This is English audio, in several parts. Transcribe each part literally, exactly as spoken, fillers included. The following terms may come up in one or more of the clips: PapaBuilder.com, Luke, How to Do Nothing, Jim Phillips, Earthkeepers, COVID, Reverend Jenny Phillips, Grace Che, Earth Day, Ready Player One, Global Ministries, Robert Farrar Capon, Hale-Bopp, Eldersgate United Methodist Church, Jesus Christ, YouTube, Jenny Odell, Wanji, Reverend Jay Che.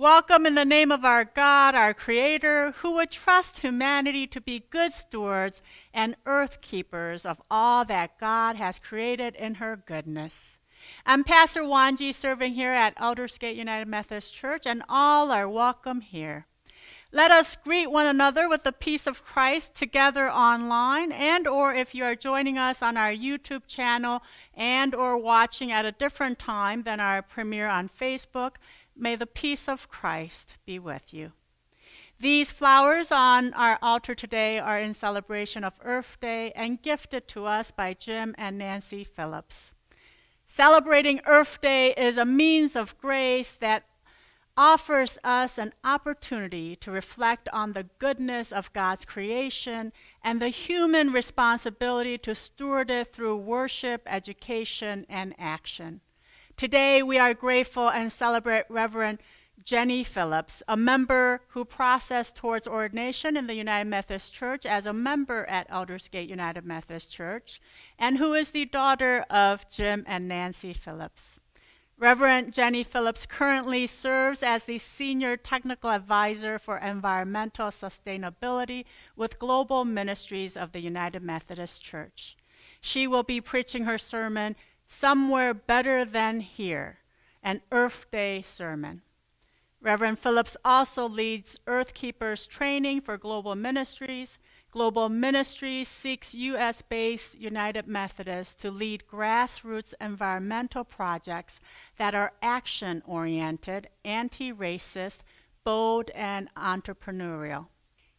Welcome in the name of our God, our Creator, who would trust humanity to be good stewards and earth keepers of all that God has created in her goodness. I'm Pastor Wanji, serving here at Eldersgate United Methodist Church, and all are welcome here. Let us greet one another with the peace of Christ together online, and or if you are joining us on our YouTube channel and or watching at a different time than our premiere on Facebook, may the peace of Christ be with you. These flowers on our altar today are in celebration of Earth Day and gifted to us by Jim and Nancy Phillips. Celebrating Earth Day is a means of grace that offers us an opportunity to reflect on the goodness of God's creation and the human responsibility to steward it through worship, education, and action. Today, we are grateful and celebrate Reverend Jenny Phillips, a member who processed towards ordination in the United Methodist Church as a member at Eldersgate United Methodist Church, and who is the daughter of Jim and Nancy Phillips. Reverend Jenny Phillips currently serves as the Senior Technical Advisor for Environmental Sustainability with Global Ministries of the United Methodist Church. She will be preaching her sermon, Somewhere Better Than Here, an Earth Day sermon. Reverend Phillips also leads Earthkeepers training for Global Ministries. Global Ministries seeks U S based United Methodists to lead grassroots environmental projects that are action-oriented, anti-racist, bold, and entrepreneurial.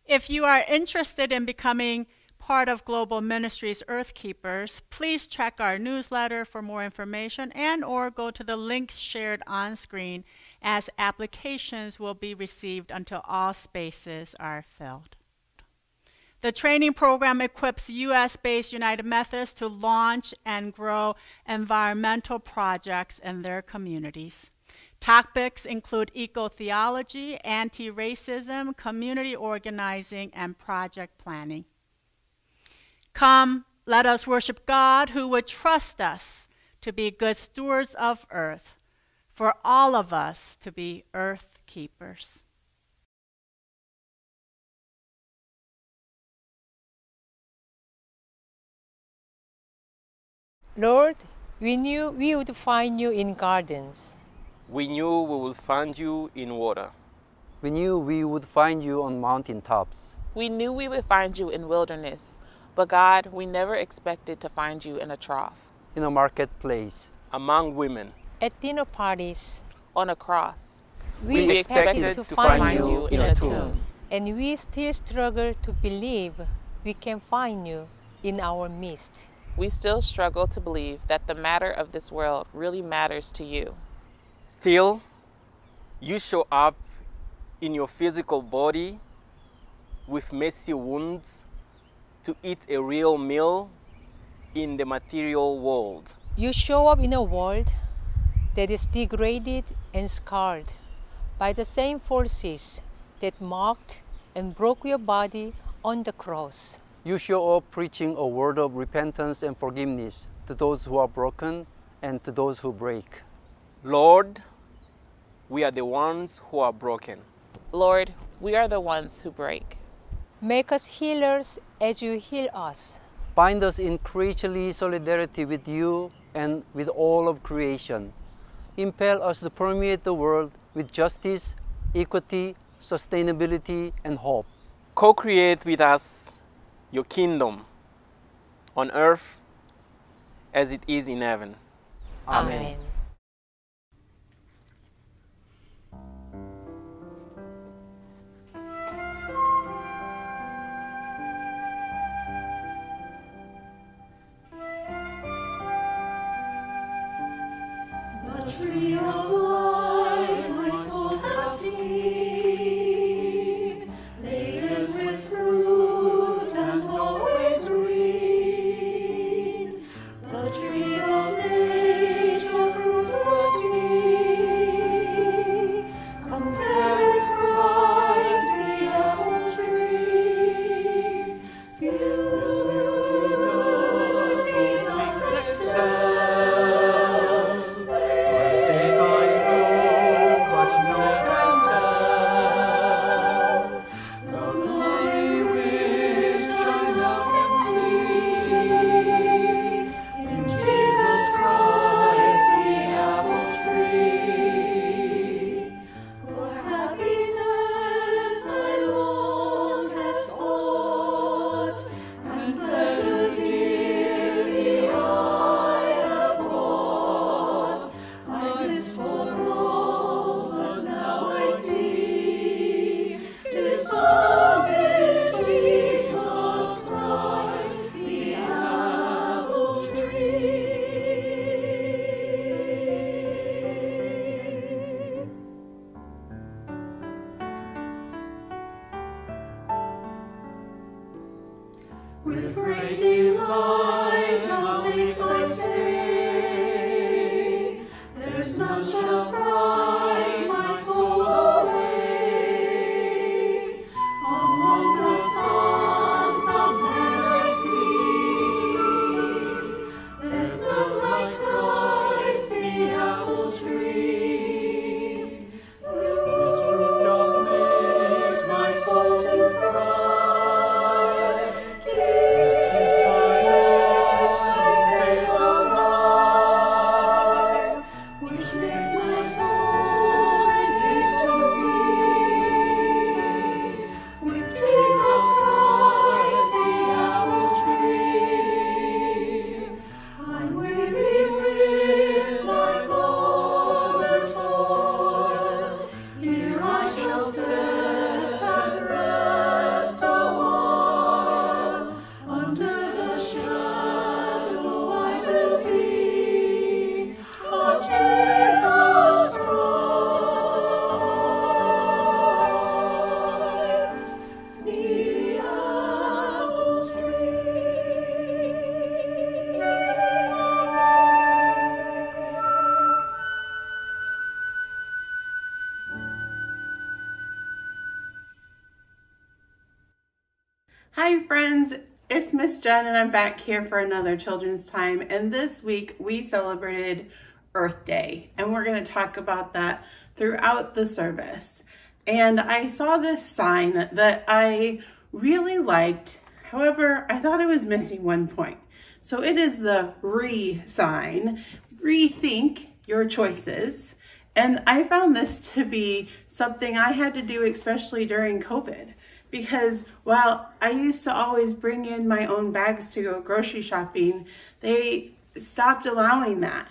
If you are interested in becoming part of Global Ministries Earthkeepers, please check our newsletter for more information and or go to the links shared on screen, as applications will be received until all spaces are filled. The training program equips U S based United Methodists to launch and grow environmental projects in their communities. Topics include eco-theology, anti-racism, community organizing, and project planning. Come, let us worship God, who would trust us to be good stewards of earth, for all of us to be earth keepers. Lord, we knew we would find you in gardens. We knew we would find you in water. We knew we would find you on mountain tops. We knew we would find you in wilderness. But God, we never expected to find you in a trough, in a marketplace, among women, at dinner parties, on a cross. We, we expected, expected to find, find you, you in a tomb. tomb. And we still struggle to believe we can find you in our midst. We still struggle to believe that the matter of this world really matters to you. Still, you show up in your physical body with messy wounds to eat a real meal in the material world. You show up in a world that is degraded and scarred by the same forces that mocked and broke your body on the cross. You show up preaching a word of repentance and forgiveness to those who are broken and to those who break. Lord, we are the ones who are broken. Lord, we are the ones who break. Make us healers as you heal us. Bind us in creaturely solidarity with you and with all of creation. Impel us to permeate the world with justice, equity, sustainability, and hope. Co-create with us your kingdom on earth as it is in heaven. Amen. Amen. The tree of life my soul has seen, laden with fruit and always green. The trees of nature fruitless be, compared with Christ the apple tree. Gives beauty, nothing can excel. Faith With great delight I'll make my stay. There's none shall fright my soul away. Among the sons of men I see, there's none like Christ, the apple tree. This fruit doth make my soul to thrive. Jen and I'm back here for another children's time, and this week we celebrated Earth Day, and we're going to talk about that throughout the service. And I saw this sign that I really liked, however I thought it was missing one point. So it is the RE sign, rethink your choices, and I found this to be something I had to do especially during COVID. Because while I used to always bring in my own bags to go grocery shopping, they stopped allowing that.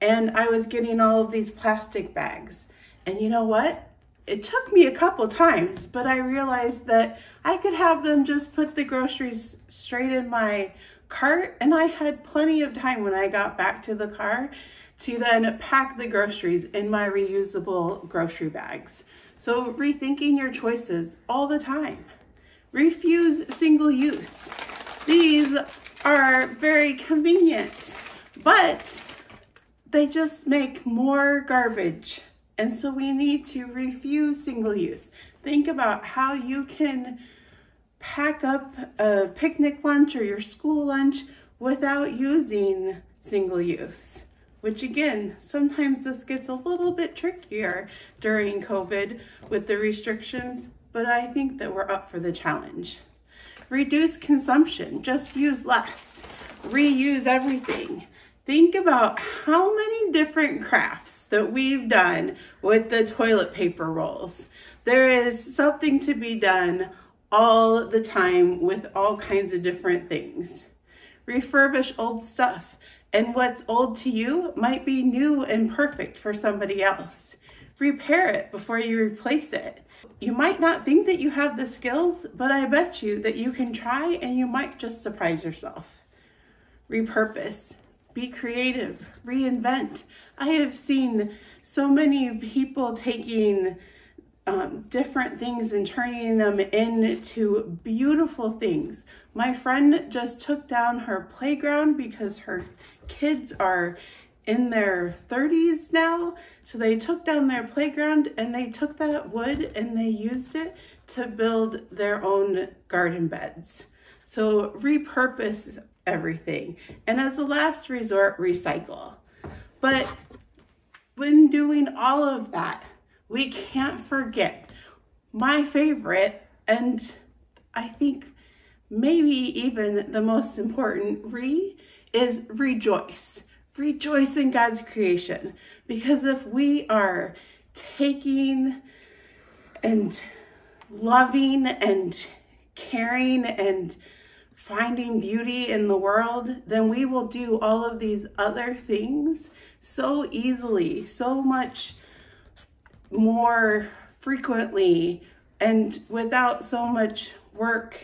And I was getting all of these plastic bags. And you know what? It took me a couple times, but I realized that I could have them just put the groceries straight in my cart. And I had plenty of time when I got back to the car to then pack the groceries in my reusable grocery bags. So rethinking your choices all the time. Refuse single use. These are very convenient, but they just make more garbage. And so we need to refuse single use. Think about how you can pack up a picnic lunch or your school lunch without using single use. Which again, sometimes this gets a little bit trickier during COVID with the restrictions, but I think that we're up for the challenge. Reduce consumption, just use less. Reuse everything. Think about how many different crafts that we've done with the toilet paper rolls. There is something to be done all the time with all kinds of different things. Refurbish old stuff. And what's old to you might be new and perfect for somebody else. Repair it before you replace it. You might not think that you have the skills, but I bet you that you can try and you might just surprise yourself. Repurpose. Be creative. Reinvent. I have seen so many people taking Um, different things and turning them into beautiful things. My friend just took down her playground because her kids are in their thirties now. So they took down their playground and they took that wood and they used it to build their own garden beds. So repurpose everything. And as a last resort, recycle. But when doing all of that, we can't forget my favorite, and I think maybe even the most important re is rejoice. Rejoice in God's creation, because if we are taking and loving and caring and finding beauty in the world, then we will do all of these other things so easily, so much more frequently and without so much work,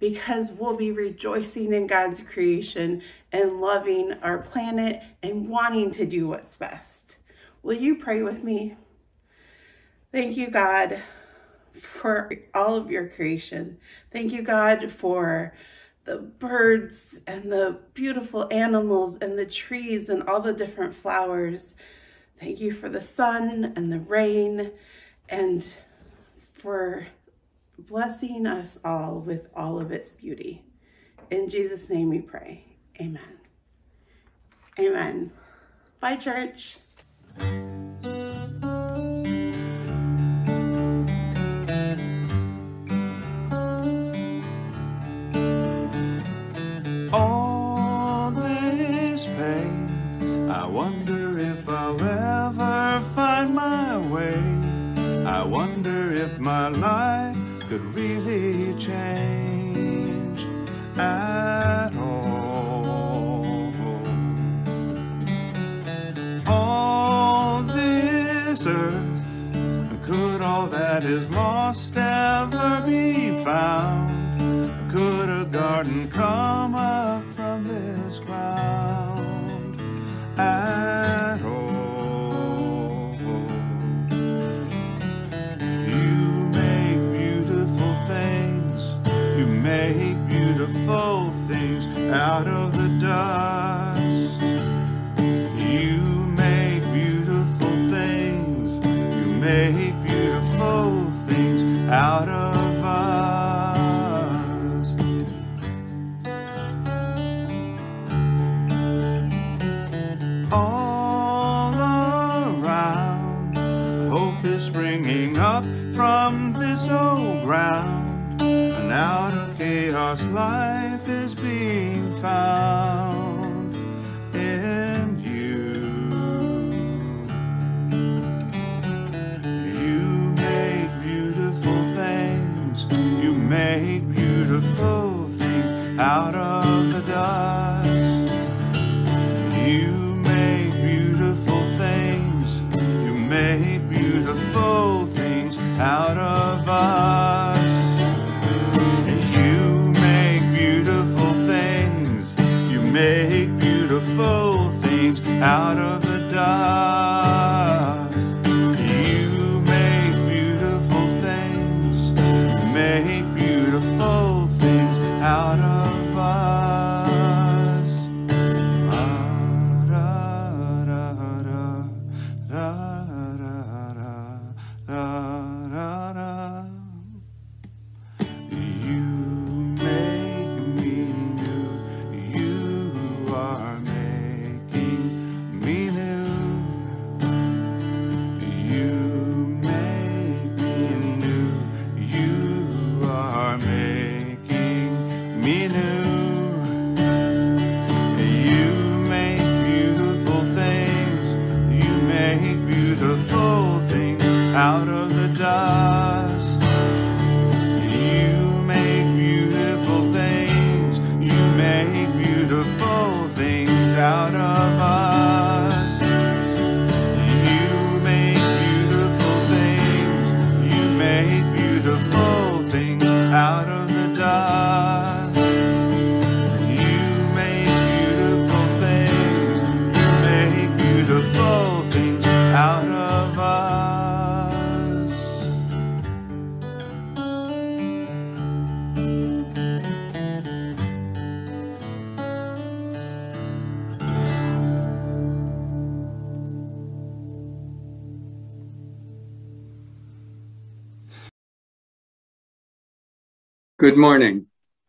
because we'll be rejoicing in God's creation and loving our planet and wanting to do what's best. Will you pray with me? Thank you, God, for all of your creation. Thank you, God, for the birds and the beautiful animals and the trees and all the different flowers. Thank you for the sun and the rain and for blessing us all with all of its beauty. In Jesus' name we pray. Amen. Amen. Bye, church. My life could really change at all. All this earth, could all that is lost ever be found? Could a garden come up from this ground at all? Make beautiful things out of the dust. You make beautiful things. You make beautiful things out of us. All around, hope is springing up from this old ground. And out of chaos, life is being found in you. You make beautiful things. You make beautiful things out of the dust. You make beautiful things. You make beautiful things out of us. Make beautiful things out of the dust. You make beautiful things. You make beautiful things out of us. You make me new. You are making me new. You make me new. You are making me new. You make beautiful things. You make beautiful things out of the dust. You make beautiful things. You make beautiful things out of us. You make beautiful things. You make beautiful things out of the dust. You make beautiful things. You make beautiful things out of us. Good morning.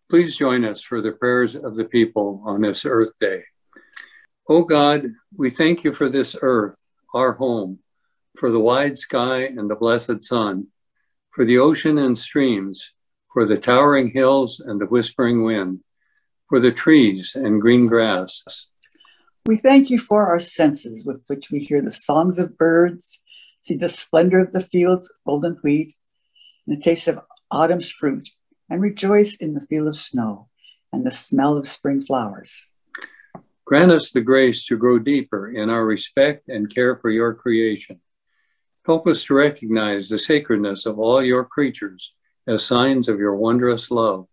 Please join us for the prayers of the people on this Earth Day. O God, we thank you for this earth, our home, for the wide sky and the blessed sun, for the ocean and streams, for the towering hills and the whispering wind, for the trees and green grass. We thank you for our senses with which we hear the songs of birds, see the splendor of the fields of golden wheat, and the taste of autumn's fruit, and rejoice in the feel of snow and the smell of spring flowers. Grant us the grace to grow deeper in our respect and care for your creation. Help us to recognize the sacredness of all your creatures as signs of your wondrous love.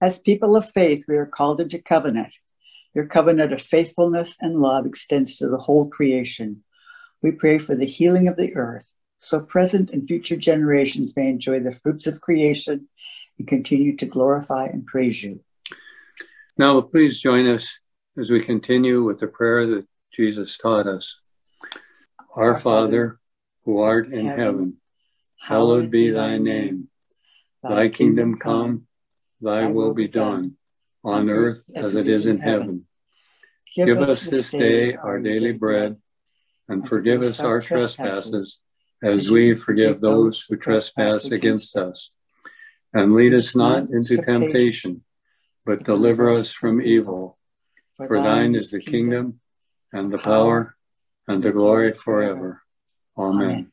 As people of faith, we are called into covenant. Your covenant of faithfulness and love extends to the whole creation. We pray for the healing of the earth, so present and future generations may enjoy the fruits of creation and continue to glorify and praise you. Now, please join us as we continue with the prayer that Jesus taught us. Our Father, who art in heaven, hallowed be thy name. Thy kingdom come, thy will be done, on earth as it is in heaven. Give us this day our daily bread, and forgive us our trespasses, as we forgive those who trespass against us. And lead us not into temptation, but deliver us from evil. For thine is the kingdom, and the power, and the glory forever. Amen.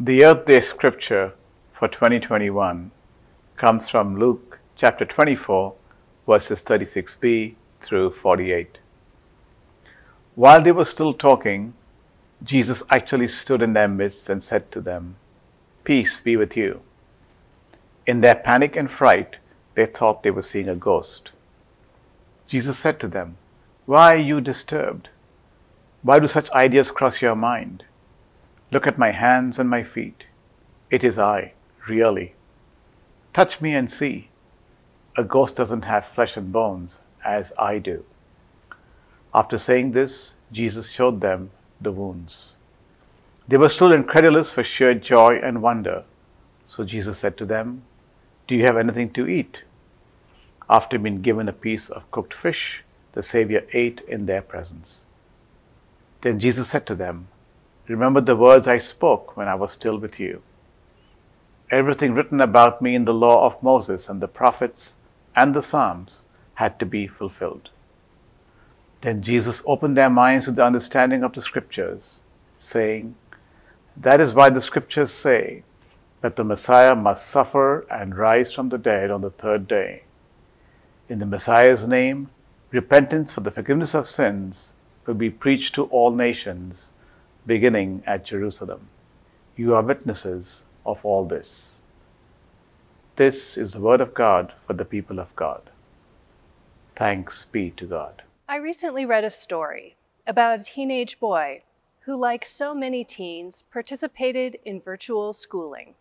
The Earth Day scripture for twenty twenty-one comes from Luke chapter twenty-four, verses thirty-six b through forty-eight. While they were still talking, Jesus actually stood in their midst and said to them, "Peace be with you." In their panic and fright, they thought they were seeing a ghost. Jesus said to them, "Why are you disturbed? Why do such ideas cross your mind? Look at my hands and my feet. It is I, really. Touch me and see. A ghost doesn't have flesh and bones, as I do." After saying this, Jesus showed them the wounds. They were still incredulous for sheer joy and wonder. So Jesus said to them, "Do you have anything to eat?" After being given a piece of cooked fish, the Savior ate in their presence. Then Jesus said to them, "Remember the words I spoke when I was still with you. Everything written about me in the law of Moses and the prophets and the Psalms had to be fulfilled." Then Jesus opened their minds to the understanding of the scriptures, saying, "That is why the scriptures say that the Messiah must suffer and rise from the dead on the third day. In the Messiah's name, repentance for the forgiveness of sins will be preached to all nations, beginning at Jerusalem. You are witnesses of all this." This is the word of God for the people of God. Thanks be to God. I recently read a story about a teenage boy who, like so many teens, participated in virtual schooling.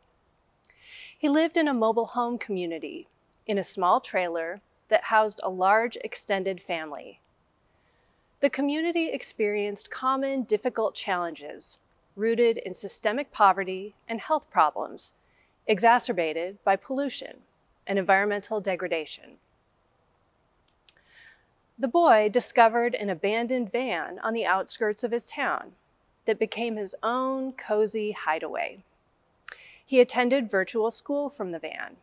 He lived in a mobile home community in a small trailer that housed a large extended family. The community experienced common difficult challenges rooted in systemic poverty and health problems, exacerbated by pollution and environmental degradation. The boy discovered an abandoned van on the outskirts of his town that became his own cozy hideaway. He attended virtual school from the van.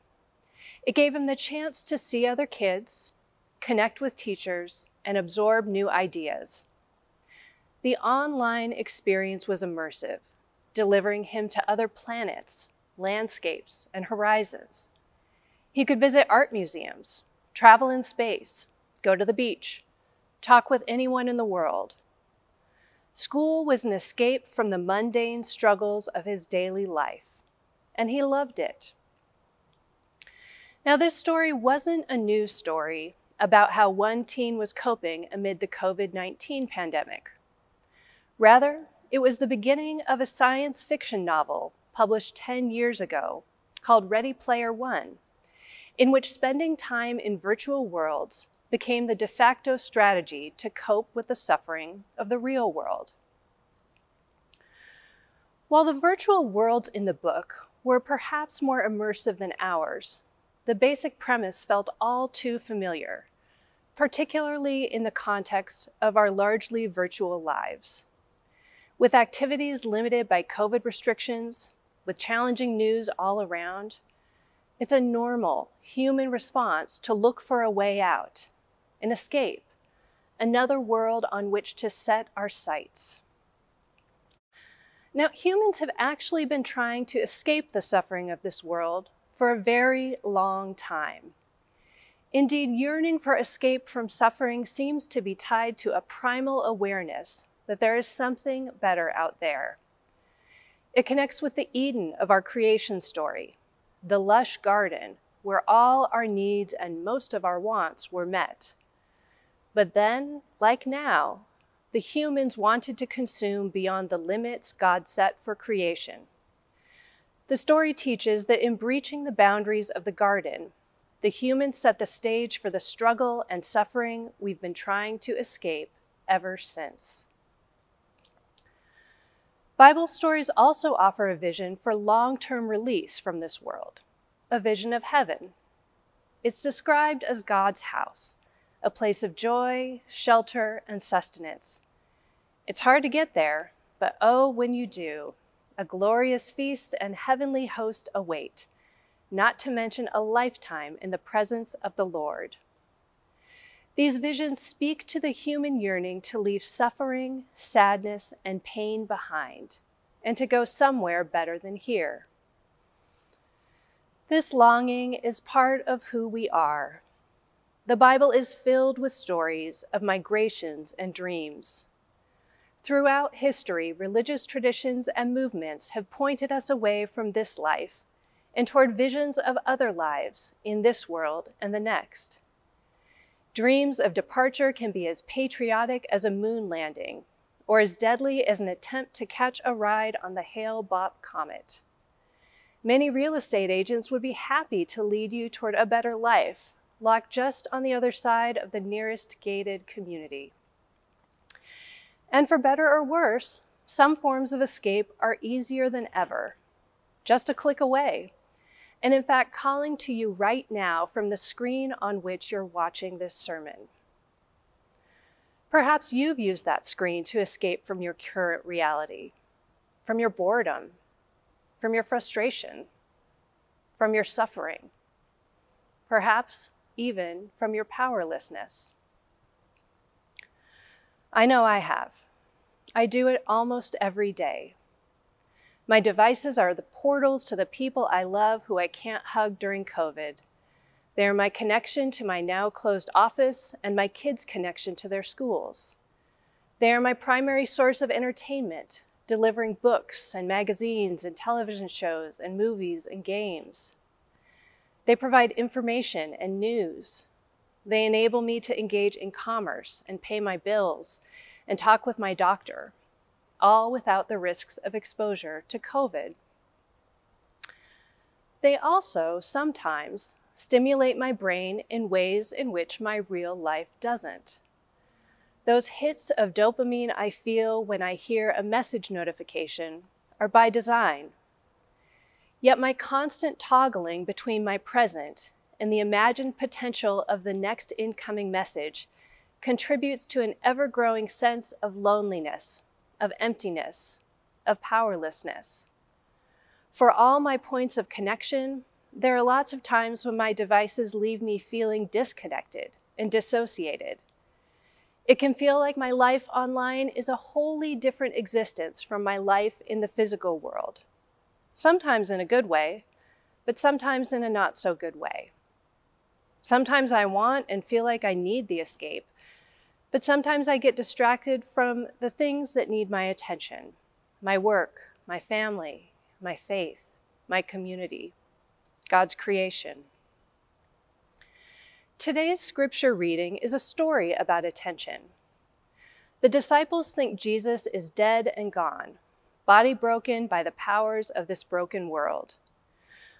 It gave him the chance to see other kids, connect with teachers, and absorb new ideas. The online experience was immersive, delivering him to other planets, landscapes, and horizons. He could visit art museums, travel in space, go to the beach, talk with anyone in the world. School was an escape from the mundane struggles of his daily life, and he loved it. Now, this story wasn't a news story about how one teen was coping amid the COVID nineteen pandemic. Rather, it was the beginning of a science fiction novel published ten years ago called Ready Player One, in which spending time in virtual worlds became the de facto strategy to cope with the suffering of the real world. While the virtual worlds in the book were perhaps more immersive than ours, the basic premise felt all too familiar, particularly in the context of our largely virtual lives. With activities limited by COVID restrictions, with challenging news all around, it's a normal human response to look for a way out, an escape, another world on which to set our sights. Now, humans have actually been trying to escape the suffering of this world for a very long time. Indeed, yearning for escape from suffering seems to be tied to a primal awareness that there is something better out there. It connects with the Eden of our creation story, the lush garden where all our needs and most of our wants were met. But then, like now, the humans wanted to consume beyond the limits God set for creation. The story teaches that in breaching the boundaries of the garden, The humans set the stage for the struggle and suffering we've been trying to escape ever since. Bible stories also offer a vision for long-term release from this world, a vision of heaven. It's described as God's house, a place of joy, shelter, and sustenance. It's hard to get there, but oh, when you do, a glorious feast and heavenly host await, not to mention a lifetime in the presence of the Lord. These visions speak to the human yearning to leave suffering, sadness, and pain behind, and to go somewhere better than here. This longing is part of who we are. The Bible is filled with stories of migrations and dreams. Throughout history, religious traditions and movements have pointed us away from this life and toward visions of other lives in this world and the next. Dreams of departure can be as patriotic as a moon landing or as deadly as an attempt to catch a ride on the Hale-Bopp comet. Many real estate agents would be happy to lead you toward a better life, locked just on the other side of the nearest gated community. And for better or worse, some forms of escape are easier than ever, just a click away, and in fact calling to you right now from the screen on which you're watching this sermon. Perhaps you've used that screen to escape from your current reality, from your boredom, from your frustration, from your suffering, perhaps even from your powerlessness. I know I have. I do it almost every day. My devices are the portals to the people I love who I can't hug during COVID. They are my connection to my now closed office and my kids' connection to their schools. They are my primary source of entertainment, delivering books and magazines and television shows and movies and games. They provide information and news. They enable me to engage in commerce and pay my bills and talk with my doctor, all without the risks of exposure to COVID. They also sometimes stimulate my brain in ways in which my real life doesn't. Those hits of dopamine I feel when I hear a message notification are by design. Yet my constant toggling between my present and the imagined potential of the next incoming message contributes to an ever-growing sense of loneliness, of emptiness, of powerlessness. For all my points of connection, there are lots of times when my devices leave me feeling disconnected and dissociated. It can feel like my life online is a wholly different existence from my life in the physical world, sometimes in a good way, but sometimes in a not so good way. Sometimes I want and feel like I need the escape, but sometimes I get distracted from the things that need my attention, my work, my family, my faith, my community, God's creation. Today's scripture reading is a story about attention. The disciples think Jesus is dead and gone, body broken by the powers of this broken world.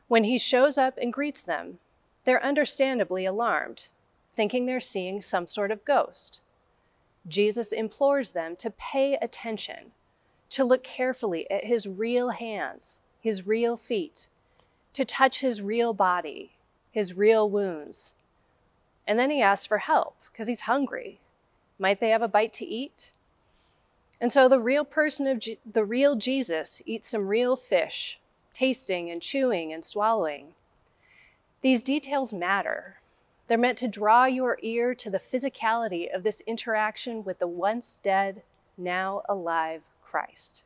When he shows up and greets them, they're understandably alarmed, thinking they're seeing some sort of ghost. Jesus implores them to pay attention, to look carefully at his real hands, his real feet, to touch his real body, his real wounds. And then he asks for help because he's hungry. Might they have a bite to eat? And so the real person of Je- the real Jesus eats some real fish, tasting and chewing and swallowing. These details matter. They're meant to draw your ear to the physicality of this interaction with the once dead, now alive Christ.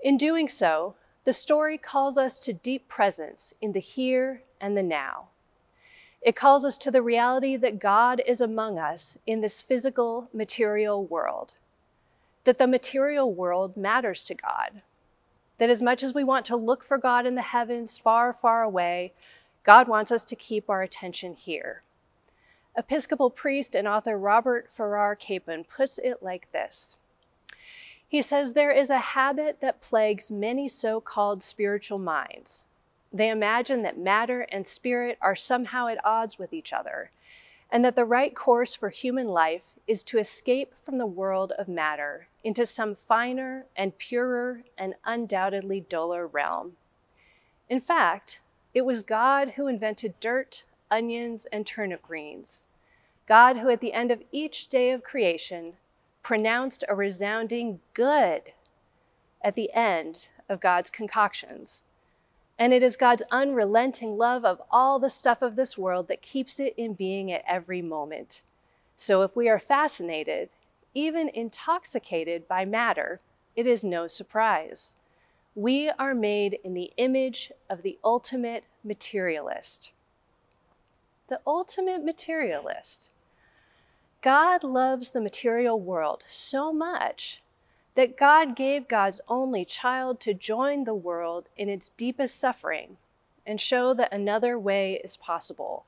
In doing so, the story calls us to deep presence in the here and the now. It calls us to the reality that God is among us in this physical, material world, that the material world matters to God, that as much as we want to look for God in the heavens far, far away, God wants us to keep our attention here. Episcopal priest and author Robert Farrar Capon puts it like this. He says, there is a habit that plagues many so-called spiritual minds, They imagine that matter and spirit are somehow at odds with each other, and that the right course for human life is to escape from the world of matter into some finer and purer and undoubtedly duller realm. In fact, it was God who invented dirt, onions, and turnip greens. God who at the end of each day of creation pronounced a resounding good at the end of God's concoctions. And it is God's unrelenting love of all the stuff of this world that keeps it in being at every moment. So if we are fascinated, even intoxicated by matter, it is no surprise. We are made in the image of the ultimate materialist. The ultimate materialist. God loves the material world so much that God gave God's only child to join the world in its deepest suffering and show that another way is possible.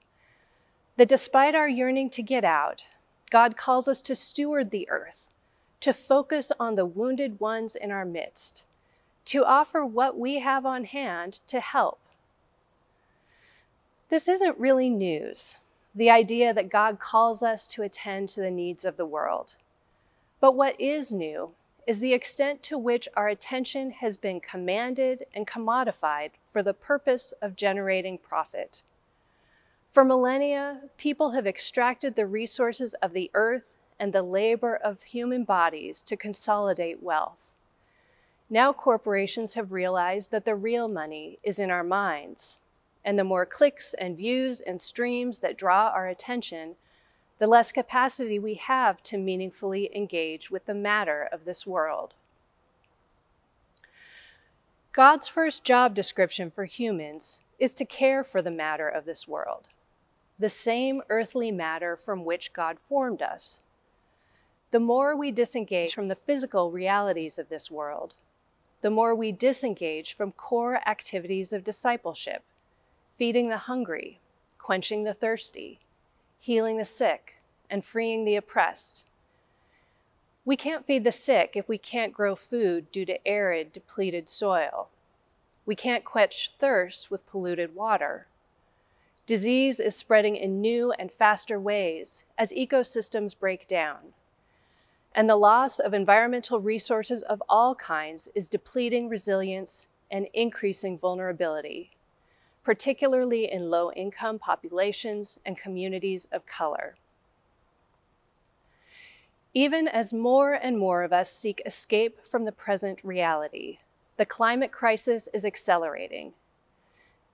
That despite our yearning to get out, God calls us to steward the earth, to focus on the wounded ones in our midst, to offer what we have on hand to help. This isn't really news, the idea that God calls us to attend to the needs of the world. But what is new is the extent to which our attention has been commanded and commodified for the purpose of generating profit. For millennia, people have extracted the resources of the earth and the labor of human bodies to consolidate wealth. Now corporations have realized that the real money is in our minds, and the more clicks and views and streams that draw our attention, the less capacity we have to meaningfully engage with the matter of this world. God's first job description for humans is to care for the matter of this world, the same earthly matter from which God formed us. The more we disengage from the physical realities of this world, the more we disengage from core activities of discipleship, feeding the hungry, quenching the thirsty, healing the sick, and freeing the oppressed. We can't feed the sick if we can't grow food due to arid, depleted soil. We can't quench thirst with polluted water. Disease is spreading in new and faster ways as ecosystems break down. And the loss of environmental resources of all kinds is depleting resilience and increasing vulnerability, particularly in low-income populations and communities of color. Even as more and more of us seek escape from the present reality, the climate crisis is accelerating.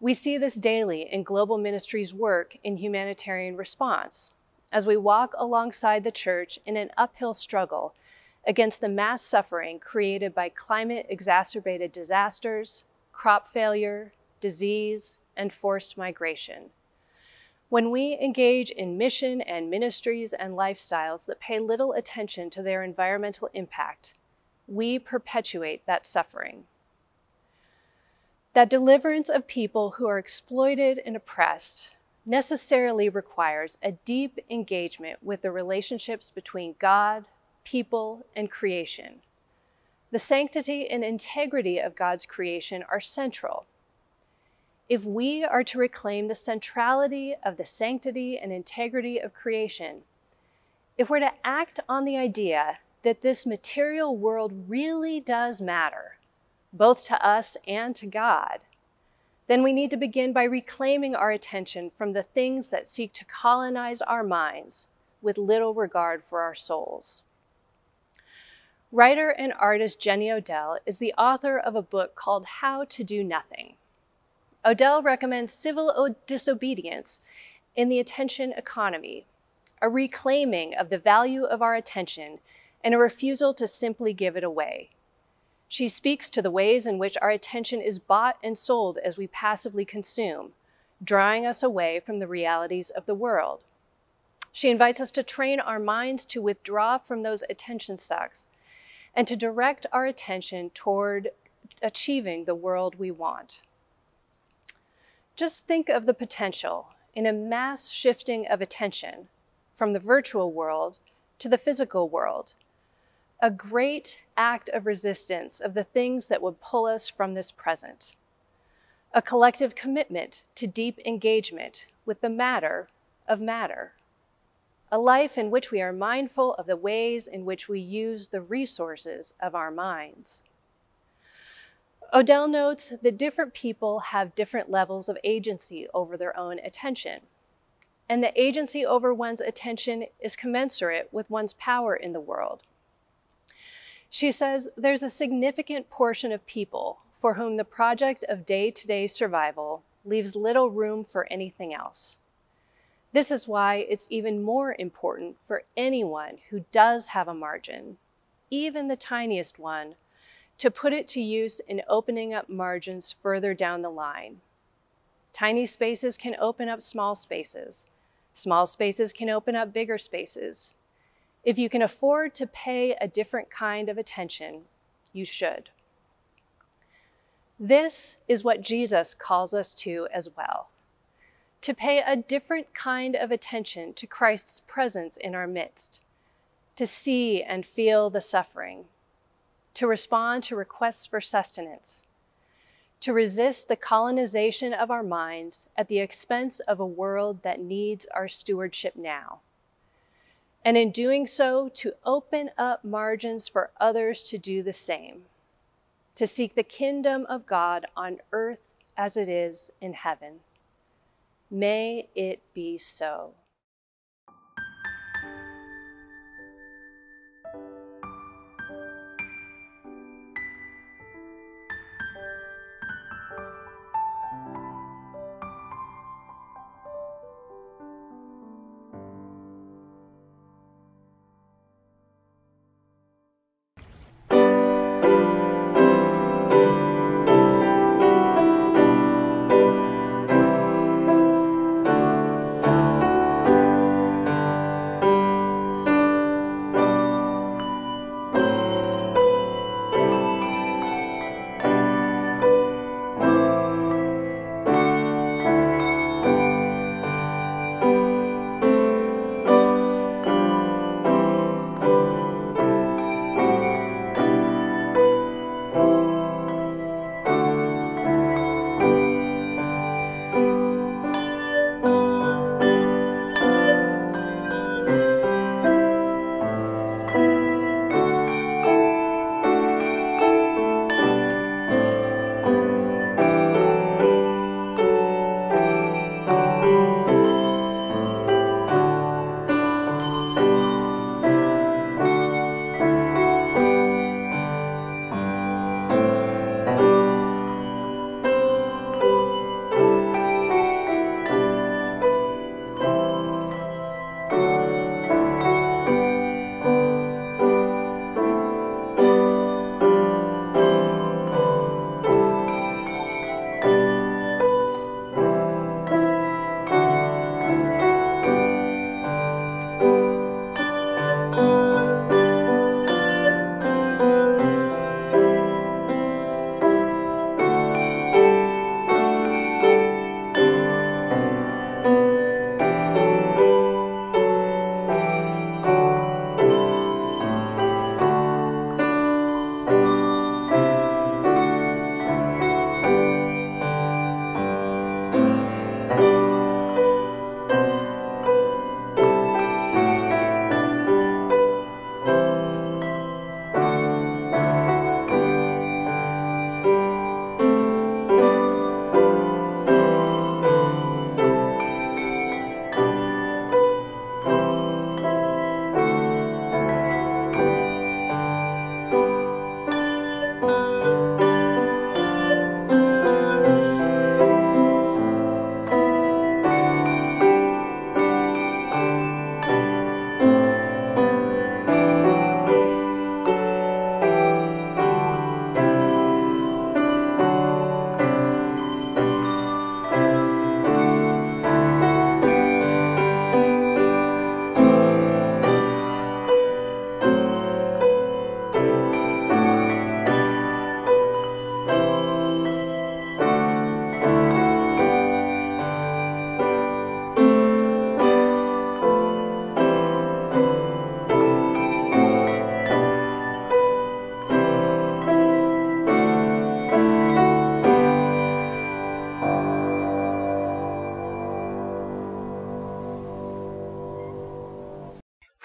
We see this daily in Global Ministries' work in humanitarian response, as we walk alongside the church in an uphill struggle against the mass suffering created by climate-exacerbated disasters, crop failure, disease, and forced migration. When we engage in mission and ministries and lifestyles that pay little attention to their environmental impact, we perpetuate that suffering. That deliverance of people who are exploited and oppressed necessarily requires a deep engagement with the relationships between God, people, and creation. The sanctity and integrity of God's creation are central. If we are to reclaim the centrality of the sanctity and integrity of creation, if we're to act on the idea that this material world really does matter, both to us and to God, then we need to begin by reclaiming our attention from the things that seek to colonize our minds with little regard for our souls. Writer and artist Jenny Odell is the author of a book called How to Do Nothing. Odell recommends civil disobedience in the attention economy, a reclaiming of the value of our attention and a refusal to simply give it away. She speaks to the ways in which our attention is bought and sold as we passively consume, drawing us away from the realities of the world. She invites us to train our minds to withdraw from those attention sucks and to direct our attention toward achieving the world we want. Just think of the potential in a mass shifting of attention from the virtual world to the physical world, a great act of resistance of the things that would pull us from this present. a collective commitment to deep engagement with the matter of matter, a life in which we are mindful of the ways in which we use the resources of our minds. Odell notes that different people have different levels of agency over their own attention, and the agency over one's attention is commensurate with one's power in the world. She says there's a significant portion of people for whom the project of day-to-day survival leaves little room for anything else. This is why it's even more important for anyone who does have a margin, even the tiniest one, to put it to use in opening up margins further down the line. Tiny spaces can open up small spaces. Small spaces can open up bigger spaces. If you can afford to pay a different kind of attention, you should. This is what Jesus calls us to as well, to pay a different kind of attention to Christ's presence in our midst, to see and feel the suffering, to respond to requests for sustenance, to resist the colonization of our minds at the expense of a world that needs our stewardship now. And in doing so, to open up margins for others to do the same, to seek the kingdom of God on earth as it is in heaven. May it be so.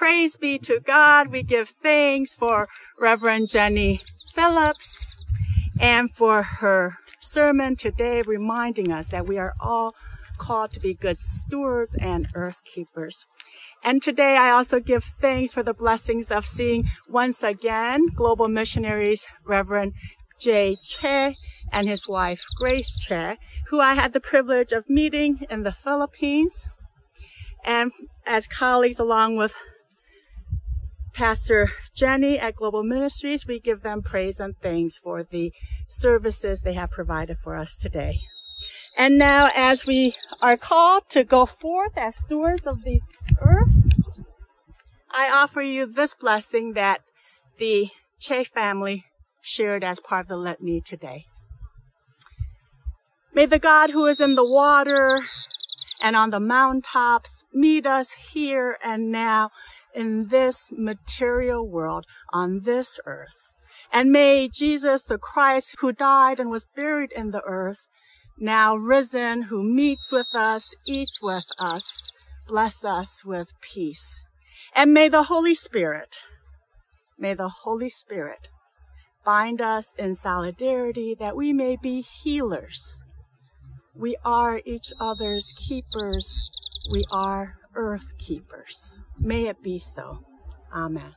praise be to God. We give thanks for Reverend Jenny Phillips and for her sermon today, reminding us that we are all called to be good stewards and earth keepers. And today I also give thanks for the blessings of seeing once again Global Missionaries Reverend Jay Che and his wife Grace Che, who I had the privilege of meeting in the Philippines and as colleagues, along with Pastor Jenny at Global Ministries. We give them praise and thanks for the services they have provided for us today. And now, as we are called to go forth as stewards of the earth, I offer you this blessing that the Che family shared as part of the litany today. May the God who is in the water and on the mountaintops meet us here and now in this material world, on this earth. And may Jesus the Christ, who died and was buried in the earth, now risen, who meets with us, eats with us, bless us with peace. And may the Holy Spirit, may the Holy Spirit bind us in solidarity, that we may be healers. We are each other's keepers. We are earth keepers. May it be so. Amen.